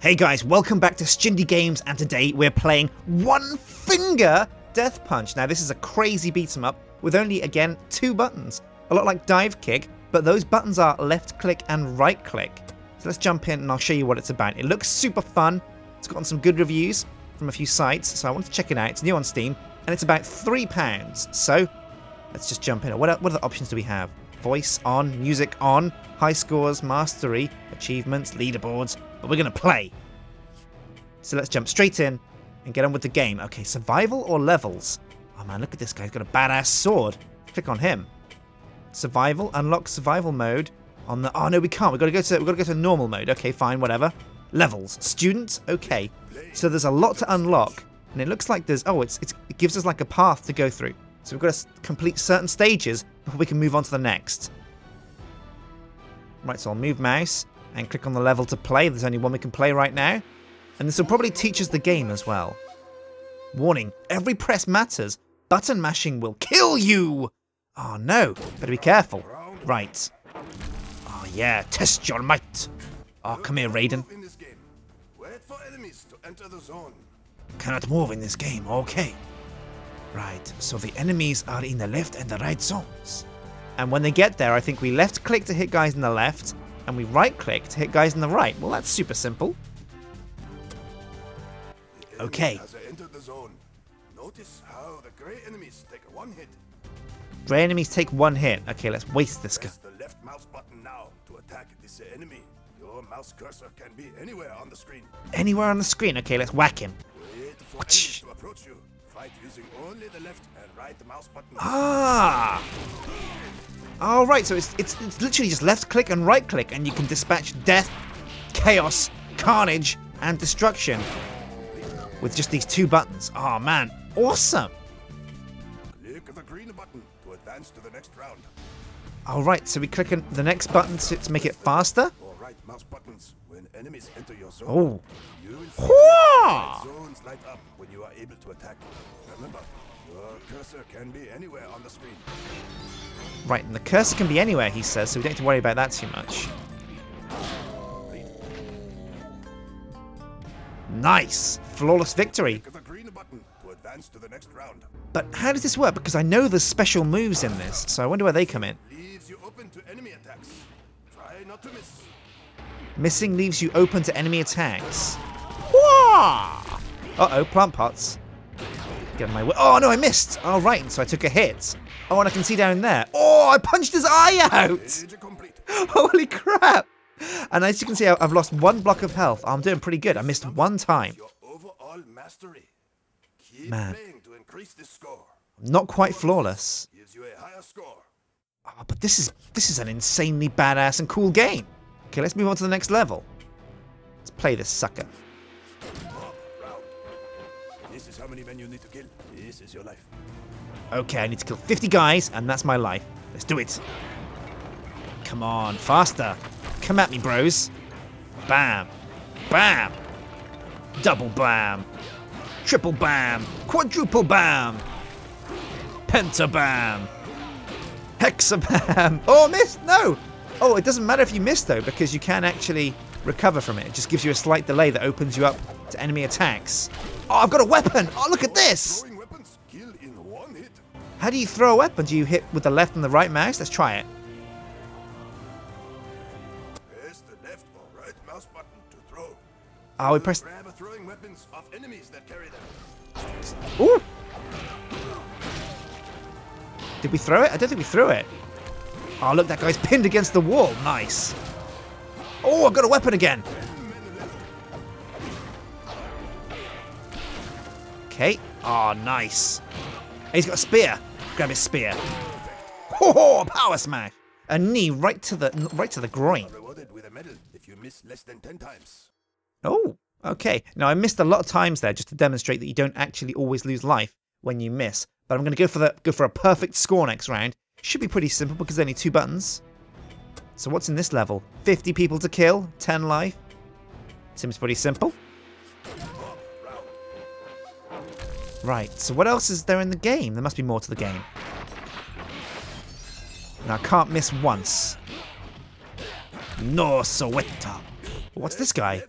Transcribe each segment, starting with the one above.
Hey guys, welcome back to Sjindie Games, and today we're playing One Finger Death Punch. Now this is a crazy beat-em-up with only, again, two buttons. A lot like Dive Kick, but those buttons are left click and right click. So let's jump in and I'll show you what it's about. It looks super fun. It's gotten some good reviews from a few sites, so I wanted to check it out. It's new on Steam, and it's about £3. So let's just jump in. What other options do we have? Voice on, music on, high scores, mastery, achievements, leaderboards. But we're going to play. So let's jump straight in and get on with the game. Okay, survival or levels? Oh man, look at this guy. He's got a badass sword. Click on him. Survival. Unlock survival mode on the... Oh no, we can't. We've got to go to normal mode. Okay, fine, whatever. Levels. Students. Okay. So there's a lot to unlock, and it looks like there's... Oh, it gives us like a path to go through. So we've got to complete certain stages before we can move on to the next. Right, so I'll move mouse and click on the level to play. There's only one we can play right now. And this will probably teach us the game as well. Warning, every press matters. Button mashing will kill you! Oh no, better be careful. Right. Oh yeah, test your might. Oh, come here, Raiden. Cannot move in this game, okay. Right, so the enemies are in the left and the right zones. And when they get there, I think we left click to hit guys in the left, and we right-click to hit guys on the right. Well, that's super simple. Okay. Grey enemies take one hit. Okay, let's waste this guy. Anywhere on the screen. Okay, let's whack him. Ah! All right, so it's literally just left click and right click, and you can dispatch death, chaos, carnage, and destruction with just these two buttons. Oh man, awesome! Click the green button to advance to the next round. All right, so we click on the next button to make it faster. Or right mouse buttons when enemies enter your zone. Oh! Zones light up when you are able to attack. Remember, your cursor can be anywhere on the screen. Right, and the cursor can be anywhere, he says, so we don't have to worry about that too much. Nice! Flawless victory! But how does this work? Because I know there's special moves in this, so I wonder where they come in. Missing leaves you open to enemy attacks. Uh-oh, plant pots. Get in my way. Oh no, I missed! All right, and so I took a hit. Oh, and I can see down there. Oh, I punched his eye out! Holy crap! And as you can see, I've lost one block of health. I'm doing pretty good. I missed one time. Man. Not quite flawless. Oh, but this is an insanely badass and cool game. Okay, let's move on to the next level. Let's play this sucker. This is how many men you need to kill. This is your life. Okay, I need to kill 50 guys, and that's my life. Let's do it. Come on, faster. Come at me, bros. Bam. Bam. Double bam. Triple bam. Quadruple bam. Pentabam. Hexabam. Oh, missed. No. Oh, it doesn't matter if you miss, though, because you can actually recover from it. It just gives you a slight delay that opens you up to enemy attacks. Oh, I've got a weapon. Oh, look at this. How do you throw a weapon? Do you hit with the left and the right mouse? Let's try it. Press the left or right mouse button to throw. Oh, we press... Grab throwing weapons of enemies that carry them. Ooh. Did we throw it? I don't think we threw it. Oh, look, that guy's pinned against the wall. Nice. Oh, I've got a weapon again. Okay. Oh, nice. And he's got a spear. Grab his spear. Ho ho! Power smash. A knee right to the groin. Oh, okay. Now I missed a lot of times there just to demonstrate that you don't actually always lose life when you miss. But I'm going to go for a perfect score next round. Should be pretty simple because there's only two buttons. So what's in this level? 50 people to kill, 10 life. Seems pretty simple. Right, so what else is there in the game? There must be more to the game. Now, I can't miss once. No, Soweta. What's this guy?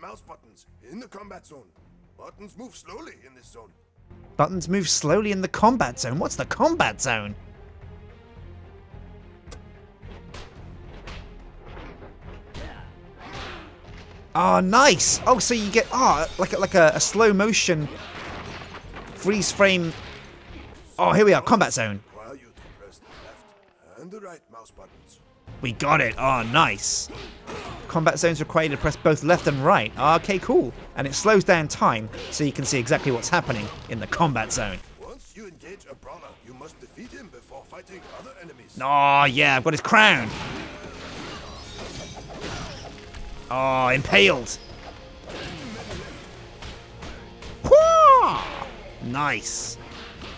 right mouse buttons in the combat zone. Buttons move slowly in this zone. Buttons move slowly in the combat zone? What's the combat zone? Ah, oh, nice! Oh, so you get like a slow motion freeze frame. Oh, here we are, combat zone. We got it. Oh, nice. Combat zones require you to press both left and right. Okay, cool. And it slows down time, so you can see exactly what's happening in the combat zone. Once you engage a brawler, you must defeat him before fighting other enemies. Oh, yeah, I've got his crown. Oh, impaled. Nice.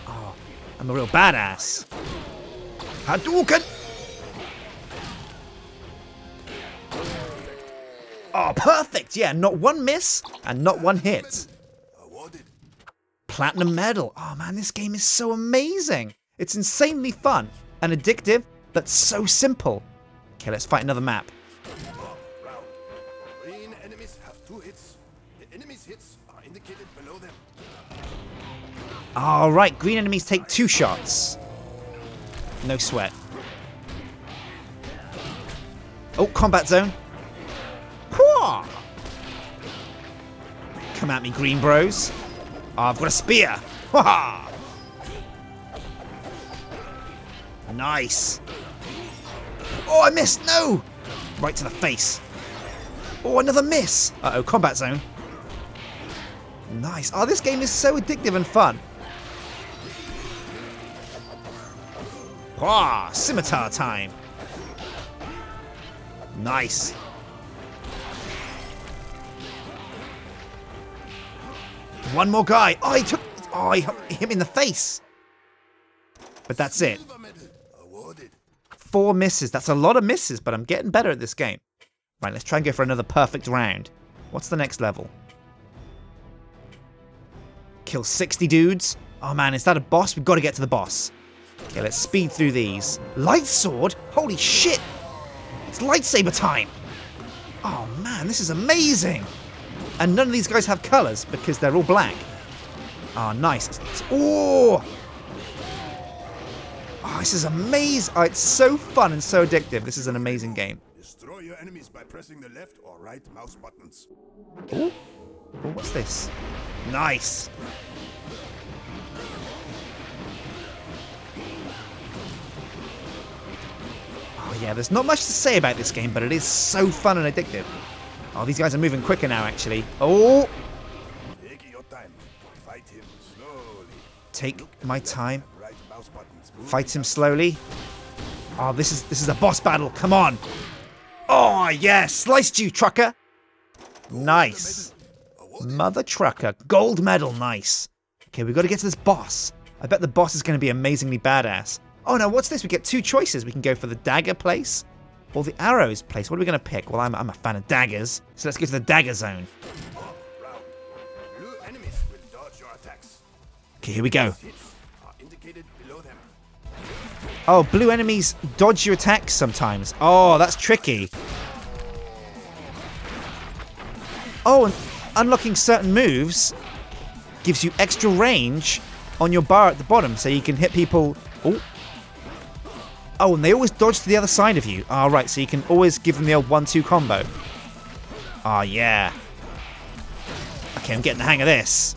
Oh, I'm a real badass. Hadouken! Oh, perfect! Yeah, not one miss and not one hit. Platinum medal. Oh man, this game is so amazing. It's insanely fun and addictive, but so simple. Okay, let's fight another map. All right, green enemies take 2 shots. No sweat. Oh, combat zone. Whoa! Come at me, green bros. Oh, I've got a spear. Whoa! Nice. Oh, I missed. No. Right to the face. Oh, another miss. Uh-oh, combat zone. Nice. Oh, this game is so addictive and fun. Ah, scimitar time. Nice. One more guy. Oh, he hit him in the face. But that's it. 4 misses. That's a lot of misses, but I'm getting better at this game. Right, let's try and go for another perfect round. What's the next level? Kill 60 dudes. Oh man, is that a boss? We've got to get to the boss. Okay, let's speed through these. Light sword? Holy shit! It's lightsaber time! Oh man, this is amazing! And none of these guys have colours because they're all black. Ah, oh, nice. Oh! Oh, this is amazing! Oh, it's so fun and so addictive. This is an amazing game. Destroy your enemies by pressing the left or right mouse buttons. Oh, what's this? Nice! Yeah, there's not much to say about this game, but it is so fun and addictive. Oh, these guys are moving quicker now, actually. Oh! Take your time. Fight him slowly. Take my time. Fight him slowly. Oh, this is a boss battle. Come on. Oh, yeah. Sliced you, trucker. Nice. Mother trucker. Gold medal. Nice. Okay, we've got to get to this boss. I bet the boss is going to be amazingly badass. Oh no, what's this? We get 2 choices. We can go for the dagger place or the arrows place. What are we going to pick? Well, I'm a fan of daggers, so let's go to the dagger zone. Okay, here we go. Oh, blue enemies dodge your attacks sometimes. Oh, that's tricky. Oh, and unlocking certain moves gives you extra range on your bar at the bottom, so you can hit people... Oh. Oh, and they always dodge to the other side of you. All right, so you can always give them the old 1-2 combo. Oh, yeah. Okay, I'm getting the hang of this.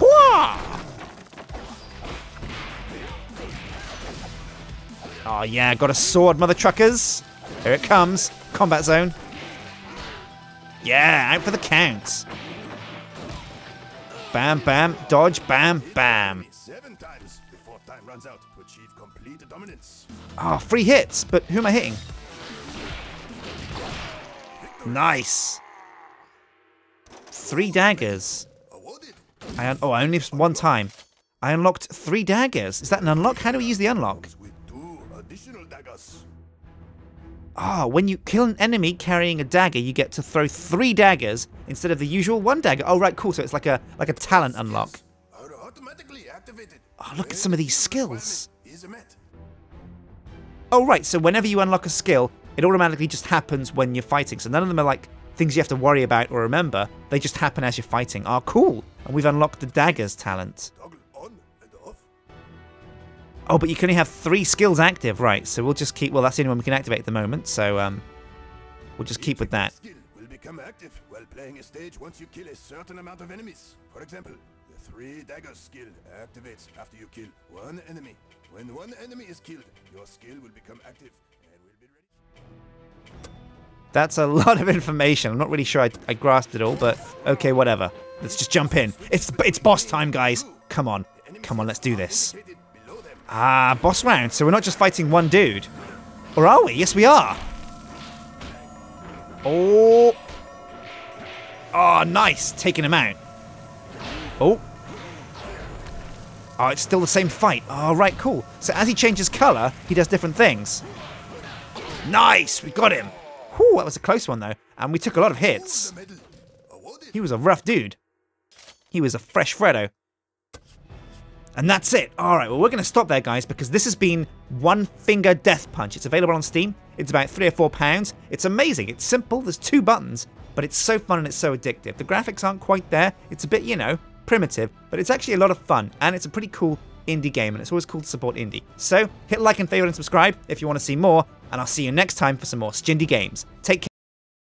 Oh, yeah, got a sword, mother truckers. Here it comes. Combat zone. Yeah, out for the count. Bam, bam, dodge, bam, bam. 7 times before time runs out to achieve complete dominance. Ah, 3 hits, but who am I hitting? Nice. 3 daggers. Oh, I only one time. I unlocked 3 daggers. Is that an unlock? How do we use the unlock? Ah, when you kill an enemy carrying a dagger, you get to throw 3 daggers instead of the usual 1 dagger. Oh, right, cool. So it's like a talent unlock. Oh, look at some of these skills. Oh, right. So whenever you unlock a skill, It automatically just happens when you're fighting. So none of them are like things you have to worry about or remember. They just happen as you're fighting. Ah, cool. And we've unlocked the daggers talent. Oh, but you can only have 3 skills active, right? So we'll just keep... Well, that's the only one we can activate at the moment. So we'll just keep with that. Become active while playing a stage once you kill a certain amount of enemies. For example, the 3 daggers skill activates after you kill 1 enemy. When 1 enemy is killed, your skill will become active and will be ready. That's a lot of information. I'm not really sure I grasped it all, but okay, whatever. Let's just jump in. It's boss time, guys. Come on. Come on, let's do this. Ah, boss round. So we're not just fighting one dude. Or are we? Yes, we are. Oh. Oh, nice. Taking him out. Oh. Oh, it's still the same fight. Oh, right, cool. So as he changes colour, he does different things. Nice. We got him. Whew, that was a close one, though. And we took a lot of hits. He was a rough dude. He was a fresh Freddo. And that's it. All right, well, we're going to stop there, guys, because this has been One Finger Death Punch. It's available on Steam. It's about £3 or £4. It's amazing. It's simple. There's 2 buttons, but it's so fun and it's so addictive. The graphics aren't quite there. It's a bit, you know, primitive, but it's actually a lot of fun, and it's a pretty cool indie game, and it's always cool to support indie. So hit like and favorite and subscribe if you want to see more, and I'll see you next time for some more Sjindie Games. Take care.